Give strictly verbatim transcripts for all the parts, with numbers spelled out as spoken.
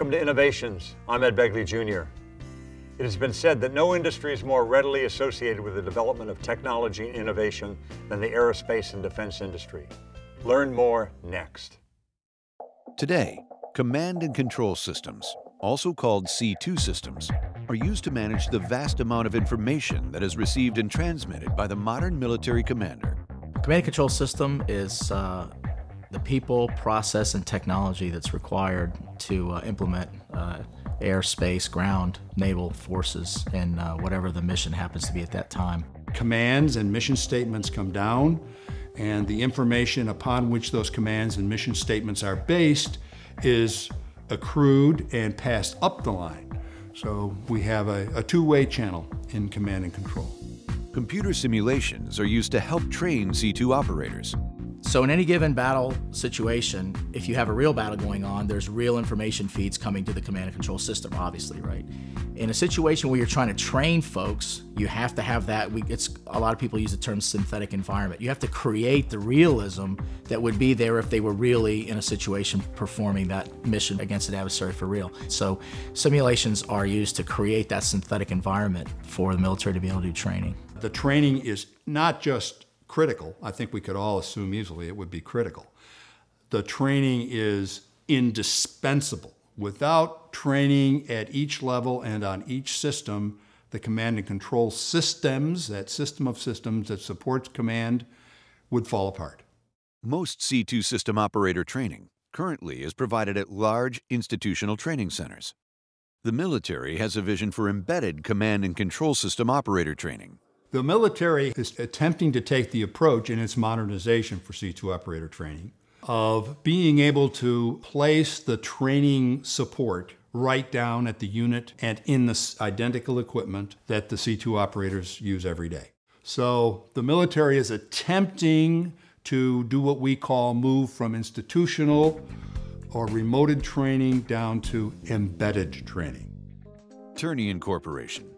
Welcome to Innovations. I'm Ed Begley Junior It has been said that no industry is more readily associated with the development of technology and innovation than the aerospace and defense industry. Learn more next. Today, command and control systems, also called C two systems, are used to manage the vast amount of information that is received and transmitted by the modern military commander. Command and control system is uh, the people, process, and technology that's required to uh, implement uh, air, space, ground, naval forces, and uh, whatever the mission happens to be at that time. Commands and mission statements come down, and the information upon which those commands and mission statements are based is accrued and passed up the line. So we have a, a two-way channel in command and control. Computer simulations are used to help train C two operators. So in any given battle situation, if you have a real battle going on, there's real information feeds coming to the command and control system, obviously, right? In a situation where you're trying to train folks, you have to have that. We, it's, a lot of people use the term synthetic environment. You have to create the realism that would be there if they were really in a situation performing that mission against an adversary for real. So simulations are used to create that synthetic environment for the military to be able to do training. The training is not just critical. I think we could all assume easily it would be critical. The training is indispensable. Without training at each level and on each system, the command and control systems, that system of systems that supports command, would fall apart. Most C two system operator training currently is provided at large institutional training centers. The military has a vision for embedded command and control system operator training. The military is attempting to take the approach in its modernization for C two operator training of being able to place the training support right down at the unit and in the identical equipment that the C two operators use every day. So the military is attempting to do what we call move from institutional or remoted training down to embedded training. Ternion Corporation,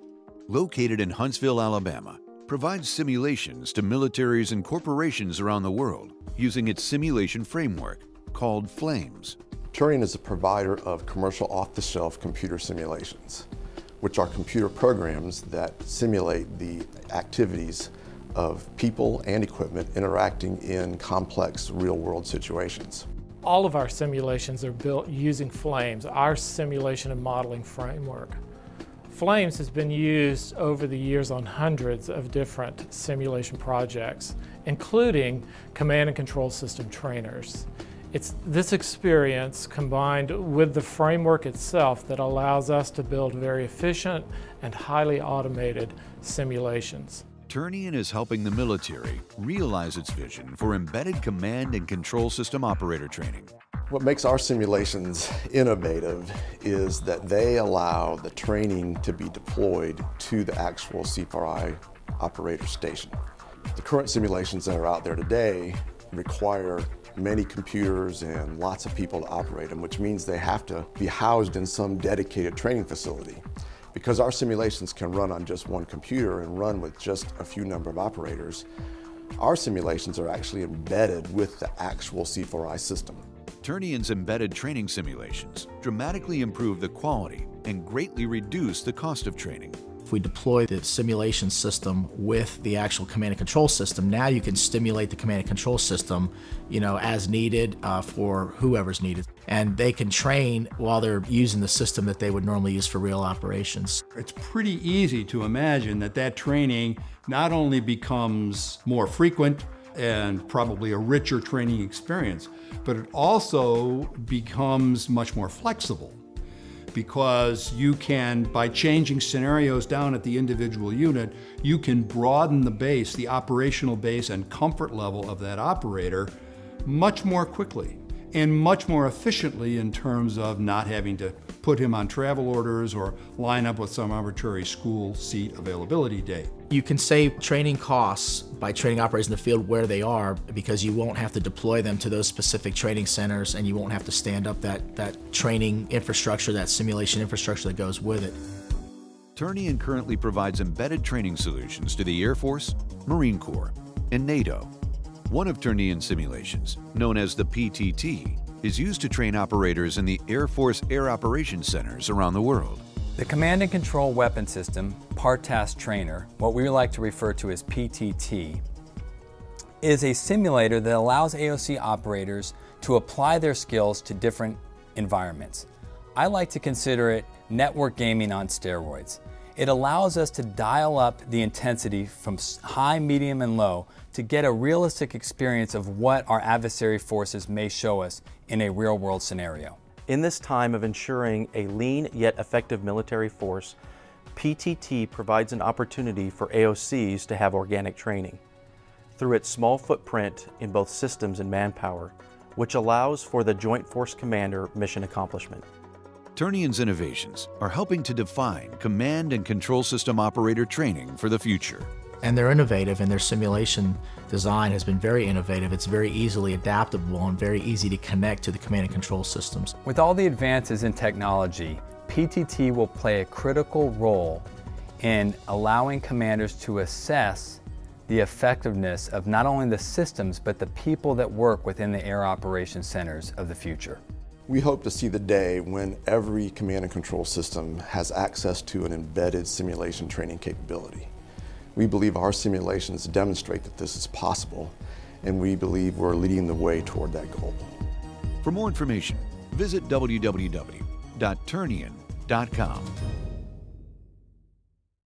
located in Huntsville, Alabama, provides simulations to militaries and corporations around the world using its simulation framework called FLAMES. Ternion is a provider of commercial off-the-shelf computer simulations, which are computer programs that simulate the activities of people and equipment interacting in complex real-world situations. All of our simulations are built using FLAMES, our simulation and modeling framework. FLAMES has been used over the years on hundreds of different simulation projects, including command and control system trainers. It's this experience combined with the framework itself that allows us to build very efficient and highly automated simulations. Ternion is helping the military realize its vision for embedded command and control system operator training. What makes our simulations innovative is that they allow the training to be deployed to the actual C four I operator station. The current simulations that are out there today require many computers and lots of people to operate them, which means they have to be housed in some dedicated training facility. Because our simulations can run on just one computer and run with just a few number of operators, our simulations are actually embedded with the actual C four I system. Ternion's embedded training simulations dramatically improve the quality and greatly reduce the cost of training. If we deploy the simulation system with the actual command and control system, now you can stimulate the command and control system, you know, as needed uh, for whoever's needed. And they can train while they're using the system that they would normally use for real operations. It's pretty easy to imagine that that training not only becomes more frequent, and probably a richer training experience, but it also becomes much more flexible because you can, by changing scenarios down at the individual unit, you can broaden the base, the operational base and comfort level of that operator much more quickly and much more efficiently in terms of not having to put him on travel orders or line up with some arbitrary school seat availability date. You can save training costs by training operators in the field where they are because you won't have to deploy them to those specific training centers and you won't have to stand up that, that training infrastructure, that simulation infrastructure that goes with it. Ternion currently provides embedded training solutions to the Air Force, Marine Corps, and NATO. One of Ternion's simulations, known as the P T T, is used to train operators in the Air Force Air Operations Centers around the world. The Command and Control Weapon System Part Task Trainer, what we like to refer to as P T T, is a simulator that allows A O C operators to apply their skills to different environments. I like to consider it network gaming on steroids. It allows us to dial up the intensity from high, medium, and low to get a realistic experience of what our adversary forces may show us in a real-world scenario. In this time of ensuring a lean yet effective military force, P T T provides an opportunity for A O Cs to have organic training through its small footprint in both systems and manpower, which allows for the Joint Force Commander mission accomplishment. Ternion's innovations are helping to define command and control system operator training for the future. And they're innovative, and their simulation design has been very innovative. It's very easily adaptable and very easy to connect to the command and control systems. With all the advances in technology, P T T will play a critical role in allowing commanders to assess the effectiveness of not only the systems, but the people that work within the Air Operations Centers of the future. We hope to see the day when every command and control system has access to an embedded simulation training capability. We believe our simulations demonstrate that this is possible, and we believe we're leading the way toward that goal. For more information, visit w w w dot ternion dot com.